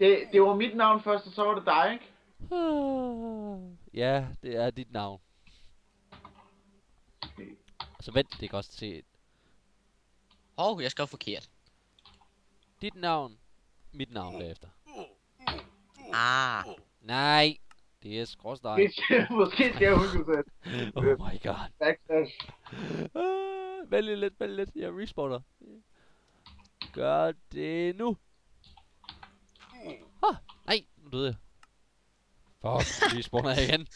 Det var mit navn først, og så var det dig, ikke? Ja, det er dit navn. Okay. Altså vent, det kan også se. Jeg skrev forkert. Dit navn, mit navn derefter. Nej. Det er skråsteg. Måske skal jeg huske det. Oh my god. Backslash. Vælg lidt. Jeg respawner. Gør det nu. Nej, nu døde jeg. Fuck, respawner jeg igen.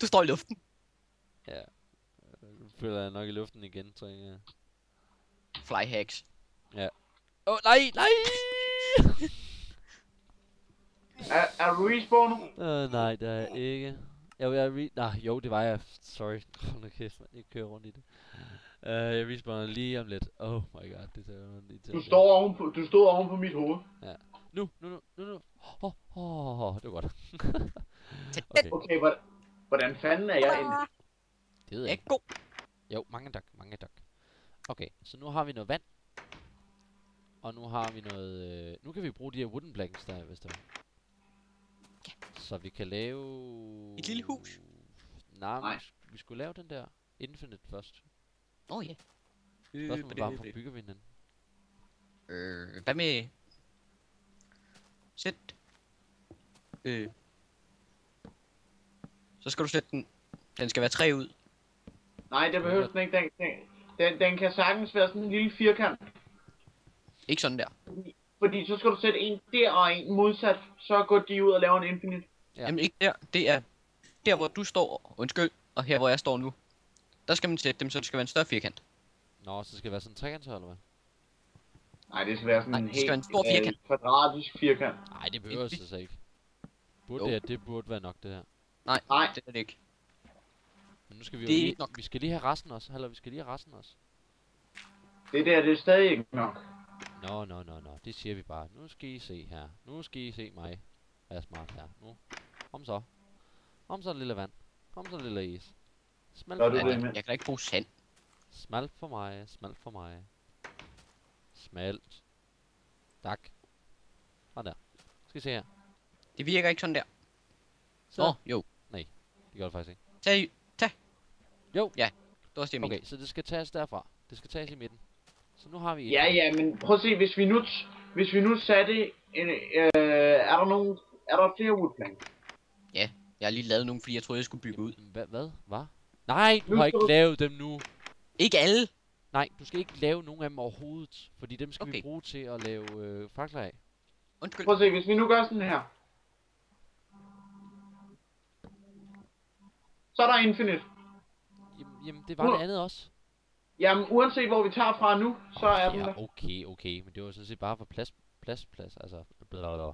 Du står i luften. Ja. Nu føler jeg nok i luften igen, tror jeg. Fly hacks. Ja. Nej. Er du respawnet? Nej, det er jeg ikke. Jo, det var jeg. Sorry. Hold nu kæft, man. Jeg kører rundt i det. Jeg respawner lige om lidt. Oh my god, det tager mig lige til. Du står oven på mit hoved. Ja. Nu. Det var godt. Okay, hvordan fanden er jeg inde? Det ved jeg ikke. Jo, mange tak. Okay, så nu har vi noget vand. Og nu har vi noget... nu kan vi bruge de her wooden planks der, hvis der er. Så vi kan lave... Et lille hus? Nej. Vi skulle lave den der Infinite først. Ja. Spørgsmålet var, hvorfor bygger vi den? Hvad med... Sæt... Så skal du sætte den... Den skal være 3 ud. Nej, det behøver den ikke. Den kan sagtens være sådan en lille firkant. Ikke sådan der. Fordi så skal du sætte en der og en modsat, så går de ud og laver en infinite. Ja. Jamen ikke der, det er der hvor du står, undskyld, og her hvor jeg står nu. Der skal man sætte dem, så det skal være en større firkant. Nå, så det skal være sådan en trekant, eller hvad? Nej, det skal være sådan en helt stor firkant. Kvadratisk firkant. Nej, det behøver det altså ikke. Det burde være nok det her. Nej, det er det ikke. Men nu skal vi jo nok. Vi skal lige have resten også, det er stadig ikke nok. Nå, det siger vi bare. Nu skal I se her. Nu skal I se mig. Vær smart her. Nu. Kom så. Kom så, lille vand. Kom så, lille is. Smalt for mig. Jeg kan ikke bruge sand. Smalt for mig. Smalt. Tak. Sådan der. Skal I se her. Det virker ikke sådan der. Så. Jo. Nej, det gør det faktisk ikke. Tag. Jo. Ja. Det var stemmen. Okay, så det skal tages derfra. Det skal tages i midten. Så nu har vi et. Ja, men prøv at se, hvis vi nu satte en, er der flere woodplanks? Ja, jeg har lige lavet nogle, fordi jeg troede jeg skulle bygge ud. Hvad? Nej, du har ikke lavet dem nu. Ikke alle? Nej, du skal ikke lave nogen af dem overhovedet, fordi dem skal vi bruge til at lave fakler af. Undskyld. Prøv at se, hvis vi nu gør sådan her. Så er der infinite. Jamen det var det andet også. Jamen uanset hvor vi tager fra nu, så er den der. Okay, men det var sådan set bare for plads, altså blablabla.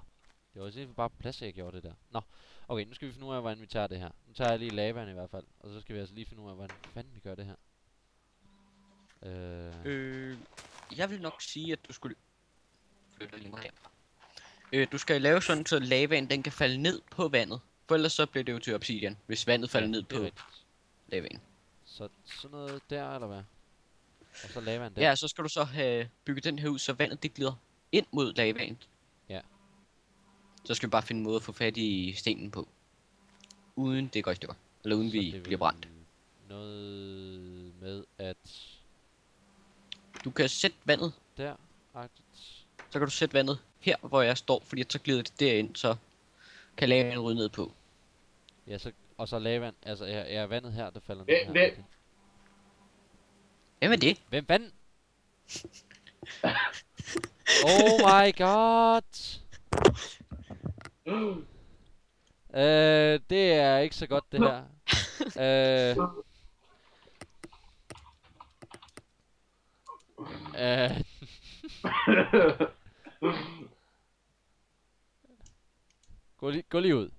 Det var sådan set bare for plads, jeg gjorde det der. Nå, okay, nu skal vi finde ud af, hvordan vi tager det her. Nu tager jeg lige lavaen i hvert fald, og så skal vi altså lige finde ud af, hvordan fanden vi gør det her. Jeg vil nok sige, at du skulle... du skal lave sådan, så lavaen den kan falde ned på vandet. For ellers så bliver det jo til obsidian, hvis vandet falder ned på lavaen. Så sådan noget der, eller hvad? Og så lavaen der. Ja, så skal du så have bygget den her ud, så vandet det glider ind mod lavaen. Ja. Så skal vi bare finde en måde at få fat i stenen på. Uden det går i stykker. Eller uden vi bliver brændt. Noget med at... Du kan sætte vandet. Der. Så kan du sætte vandet her, hvor jeg står, fordi så glider det derind, så kan lavaen ryge ned på. Ja, så... Og så lavaen, altså er vandet her, der falder ned her. Hvem er det? Hvem fanden? Oh my god! Det er ikke så godt det her. Gå lige ud.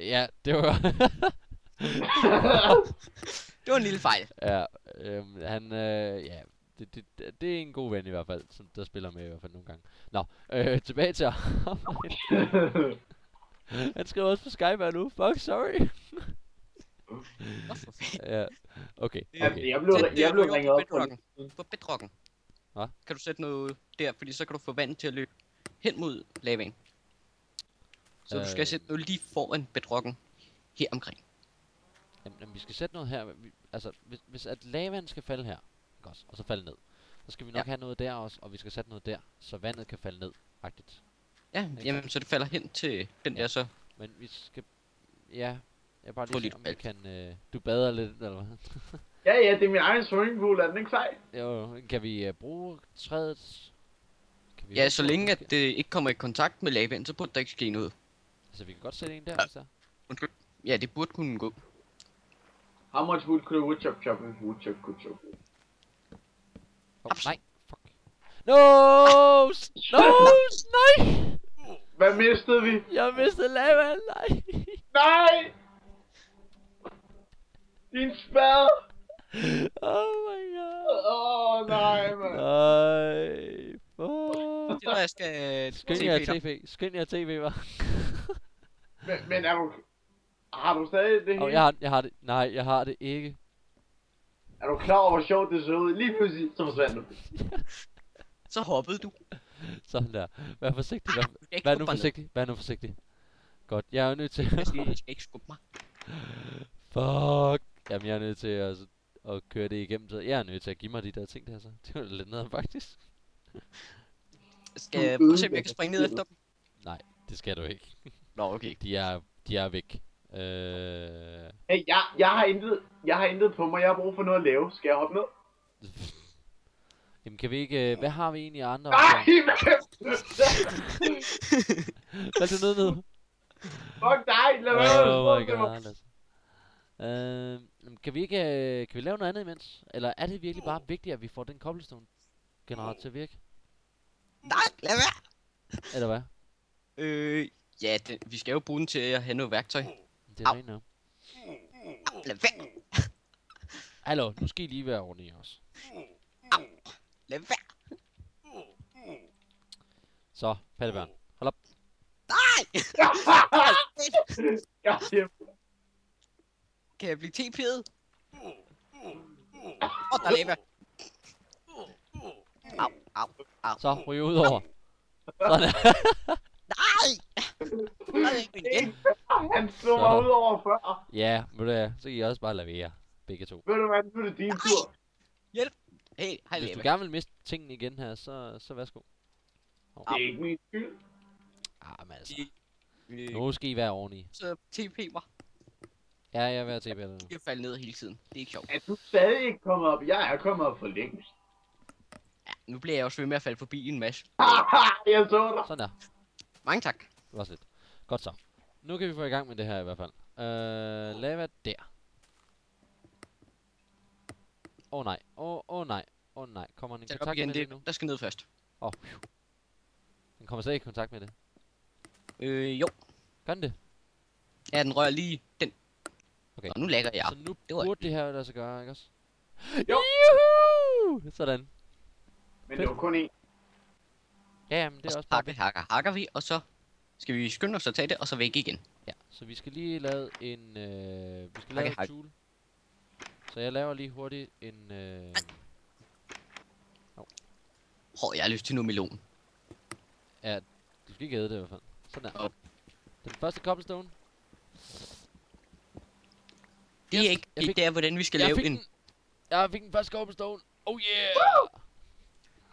Ja, det var... det var en lille fejl. Ja, han... ja, det er en god ven i hvert fald, som der spiller med i hvert fald nogle gange. Nå, tilbage til arbejde. Han skriver også på Skype her nu. Fuck, sorry. Ja, okay. Jeg blev ringet op på bedrocken. Hva? Kan du sætte noget der, fordi så kan du få vand til at løbe hen mod lavaen. Så du skal sætte noget lige foran bedrokken her omkring. Jamen vi skal sætte noget her, altså hvis at lavaen skal falde her, godt, og så falde ned. Så skal vi nok have noget der også, og vi skal sætte noget der, så vandet kan falde ned, agtigt. Ja, jamen så det falder hen til den der så. Men vi skal, jeg bare lige se, om vi kan, du bader lidt, eller hvad? Ja, det er min egen swimmingpool, er den ikke sej? Jo, kan vi bruge træet? Ja, så længe at det ikke kommer i kontakt med lavaen, så burde der ikke ske noget. Altså vi kan godt sætte en der, altså? Ja, det burde kunne gå. How much wood could a woodchuck chop if woodchuck could chop? Oh, nej, fuck. Nej! Hvad mistede vi? Jeg mistede lavaen, nej! Nej! Din spade! Oh my god! Nej, man! Nej, fuck! Det var, jeg skal... Skynd jer TV, hva'? Men er du... Har du stadig det hele? Oh, jeg har det. Nej, jeg har det ikke. Er du klar over, hvor sjovt det så ud? Lige pludselig, så forsvandt du. Så hoppede du. Sådan der. Vær forsigtig. Vær nu forsigtig. Godt, jeg er nødt til... Jeg skal ikke skubbe mig. Fuck. Jamen, jeg er nødt til at køre det igennem. Så jeg er nødt til at give mig de der ting der, så. Det var lidt nederen, faktisk. Skal jeg prøve at se, om jeg kan springe ned efter dem? Nej, det skal du ikke. Nå, okay. De er væk. Hey, jeg har intet på mig, jeg har brug for noget at lave. Skal jeg hoppe ned? Jamen kan vi ikke, hvad har vi egentlig andre? Nej, hvad er du ned nu? Fuck dig, lad være. Kan vi ikke, kan vi lave noget andet imens? Eller er det virkelig bare vigtigt, at vi får den cobblestone generator til at virke? Nej, lad være. Eller hvad? Ja, vi skal jo bruge den til at have noget værktøj. Det er rent nok. Lad være! Hallo, nu skal I lige være ordentlige også. Au! Lad være! Så, pattebørn. Hold op. Nej! Kan jeg blive TP'et? Åh, der lave! Au. Så, ryger ud over. Sådan. Nej! Han slog mig ud over før. Ja, ved du hvad, så kan I også bare lavere, begge to. Ved du hvad, nu er det din tur. Hjælp! Hey, hej Lava. Hvis du gerne vil miste tingene igen her, så værsgo. Det er ikke min skyld. Men altså. Nu skal I være ordentlige. Så TP mig. Ja, jeg er ved at TP dig nu. Jeg falder ned hele tiden, det er ikke sjovt. Er du stadig ikke kommet op? Jeg er kommet op for længst. Ja, nu bliver jeg også ved med at falde forbi en masse. Jeg så dig. Sådan der. Mange tak. Det var slet. Godt så. Nu kan vi få i gang med det her i hvert fald. Lava der. Åh nej. Kommer den i kontakt med det nu? Der skal ned først. Den kommer slet ikke i kontakt med det. Jo. Gør den det? Ja, den rører lige den. Okay. Nå, nu lægger jeg. Så nu burde det her der så gøre, ikke også? Jo! Juhu! Sådan. Men det var kun én. Ja, men det er også bare... Hakker vi, og så... Skal vi skynde os at tage det, og så væk igen? Ja, så vi skal lige lave en... vi skal lave et tool. Så jeg laver lige hurtigt en... jeg har lyst til noget melon. Ja, du skal ikke æde det i hvert fald. Sådan der. Den første cobblestone. Det er ikke der, hvordan vi skal lave en... Jeg fik den første cobblestone. Oh yeah!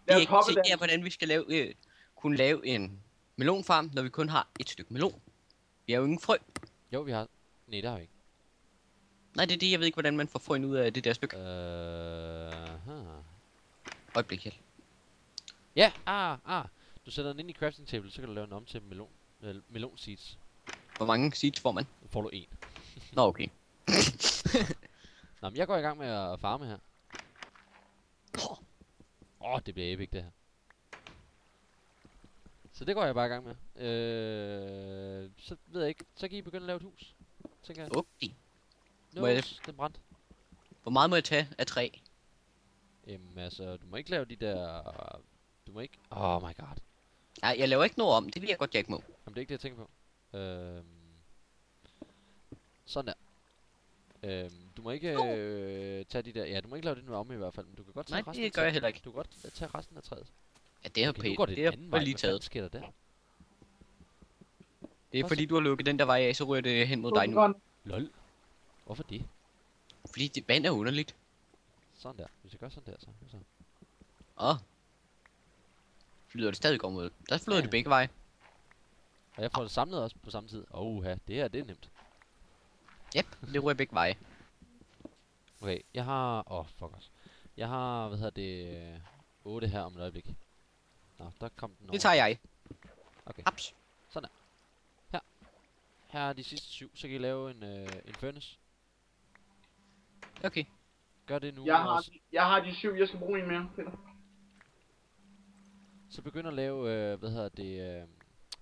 Det er ikke der, hvordan vi skal lave... Kunne lave en... melonfarm, når vi kun har et stykke melon. Vi har jo ingen frø. Jo, vi har... Nej, det har vi ikke. Nej, det er det, jeg ved ikke, hvordan man får frøen ud af det der stykke. Øjeblik, hjælp. Ja, Du sætter den ind i crafting table, så kan du lave den om til melon... melon seeds. Hvor mange seeds får man? Får du en. Nå, okay. Nå, men jeg går i gang med at farme her. Det bliver epic, det her. Så det går jeg bare i gang med. Så ved jeg ikke. Så kan I begynde at lave et hus, tænker jeg. Okay. Må jeg... Den brændt. Hvor meget må jeg tage af træ? Jamen altså, du må ikke lave de der... Du må ikke... Oh my god. Nej, jeg laver ikke noget om. Det vil jeg godt, jeg ikke må. Jamen det er ikke det, jeg tænker på. Sådan der. Du må ikke tage de der... Ja, du må ikke lave det nu af med i hvert fald, men du kan godt tage resten af træet. Nej, det gør jeg heller ikke. Du kan godt tage resten af træet. Ja, det er okay, pænt. Det er lige taget. Hvad sker der der? Det er fordi du har lukket den der vej af, så rører det hen mod dig nu. Lol. Hvorfor det? Fordi det vand er underligt. Sådan der. Hvis jeg gør sådan der, så... Åh. Flyder det stadig området. Der flyder det begge veje. Og jeg får det samlet også på samme tid. Oha, det her, det er nemt. Jep, det rører begge veje. Okay, jeg har... fuck os. Jeg har, hvad hedder det... 8 her om et øjeblik. Nå, der kom den over. Det tager jeg. Okay. Haps. Sådan der. Her er de sidste 7, så kan I lave en furnace. Okay. Gør det nu. Jeg har de 7, jeg skal bruge en mere, Peter. Så begynder at lave, hvad hedder det,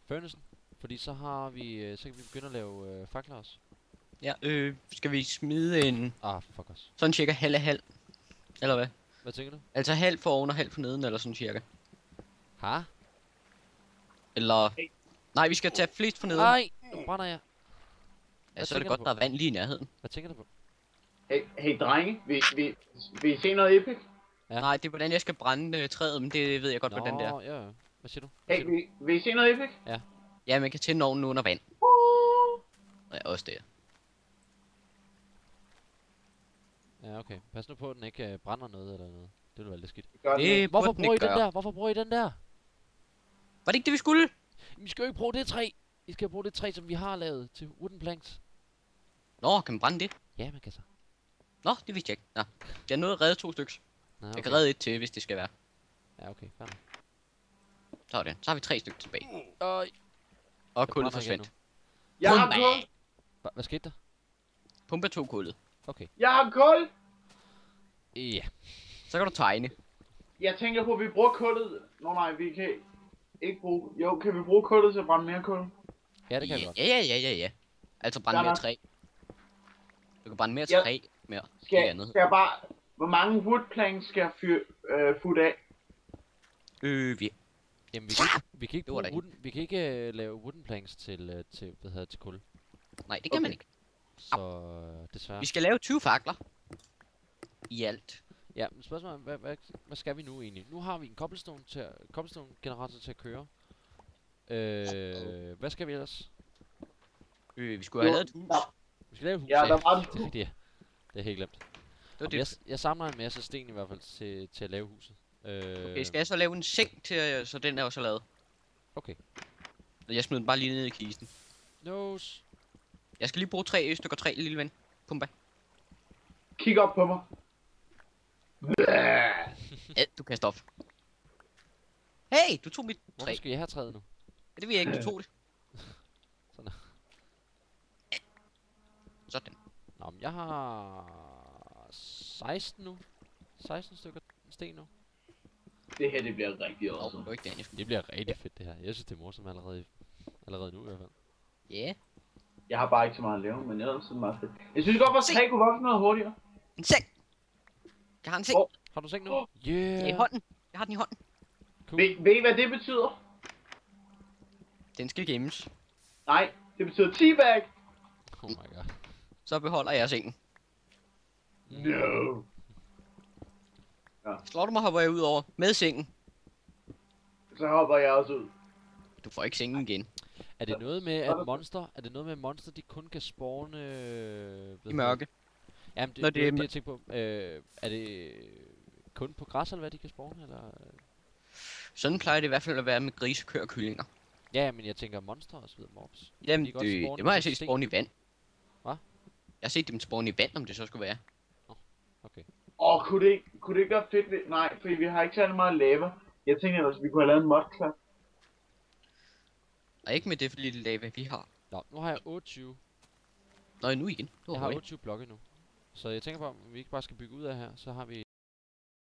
furnacen. Fordi så har vi, så kan vi begynde at lave fakler også. Ja, skal vi smide en... fuck os. Sådan cirka halv af halv. Eller hvad? Hvad tænker du? Altså halv for oven og halv for neden, eller sådan cirka. Ha? Eller... Hey. Nej, vi skal tage flest for neden. Nej, nu brænder jeg. Ja, så er det godt, der er vand lige i nærheden. Hvad tænker du på? Hey drenge, vil I se noget epic? Ja. Nej, det er hvordan jeg skal brænde træet, men det ved jeg godt, hvordan det er. Ja. Hvad siger du? Vil I se noget epic? Ja. Ja, man kan tænde ovnen under vand. Ja, også det. Ja, okay. Pas nu på, at den ikke brænder noget eller noget. Det ville være lidt skidt. Hvorfor bruger I den der? Hvorfor bruger I den der? Var det ikke det, vi skulle? Vi skal jo ikke bruge det træ. I skal bruge det træ, som vi har lavet til wooden planks. Nå, kan man brænde det? Ja, man kan så. Nå, det vidste jeg ikke. Nå, jeg nåede at redde 2 stykker. Okay. Jeg kan redde 1 til, hvis det skal være. Ja, okay, fanden. Sådan, så har vi 3 stykker tilbage. Og kullet forsvandt. Jeg har kul! Hvad skete der? Pumper 2 kullet. Okay. Jeg har kul! Ja. Så kan du tegne. Jeg tænker på, at vi bruger kullet. Nå nej, vi kan ikke bruge... Jo, kan vi bruge kullet til at brænde mere kul? Ja, det kan vi godt. Ja. Altså brænde mere træ. Du kan brænde mere træ. Skal jeg bare... Hvor mange woodplanks skal jeg fyre af? Jamen vi kan ikke lave wooden planks til hvad hedder til kul. Nej, det kan man ikke. Så desværre. Vi skal lave 20 fakler. I alt. Ja, men spørgsmålet er, hvad skal vi nu egentlig? Nu har vi en cobblestone generator til at køre. Hvad skal vi ellers? Vi skulle have lavet et hus. Vi skal lave et hus. Ja, der var et hus. Det er helt glemt. Jeg samler en masse sten i hvert fald til at lave huset. Okay, skal jeg så lave en seng til, så den er også lavet? Okay. Jeg smider den bare lige ned i kisten. Nose. Jeg skal lige bruge 3 stykker træ, lille ven. Pumba. Kig op på mig. Ja, du kan stoppe. Hey, du tog mit træ. Hvorfor skal jeg have træet nu? Ja, det ved jeg ikke, du tog det. Sådan. Sådan. Nå, men jeg har 16 nu. 16 stykker sten nu. Det her, det bliver rigtig awesome. Det bliver rigtig fedt det her. Jeg synes det er morsomt allerede nu i hvert fald. Ja. Yeah. Jeg har bare ikke så meget at lave, men ellers er det meget fedt. Jeg synes godt, at 3 kunne vokse noget hurtigere. En seng! Jeg har en seng. Har du seng nu? Yeah. Det er i hånden. Jeg har den i hånden. Cool. Ved I hvad det betyder? Den skal gemmes. Nej, det betyder teabag! Oh my god. Så beholder jeg sengen. No. Ja. Slår du mig, hopper jeg ud over med sengen. Så hopper jeg også ud. Du får ikke sengen igen. Er det noget med at monster de kun kan spawne i mørke? Jamen det er det jeg tænker på. Er det kun på græs eller hvad de kan spawne eller? Sådan plejer det i hvert fald at være med grise, køer og kyllinger. Ja, men jeg tænker monster og så videre mobs. Jamen det må jeg se spawne i vand. Hvad? Jeg har set dem spawne i vand, om det så skulle være. Okay. Kunne det ikke være fedt? Nej, for vi har ikke særlig meget lava. Jeg tænker at vi kunne have lavet en modklap. Nej, ikke med det lille lava, vi har. Nå, nu har jeg 28. Nå, nu igen. Jeg har 28 blokke nu. Så jeg tænker på, om vi ikke bare skal bygge ud af her, så har vi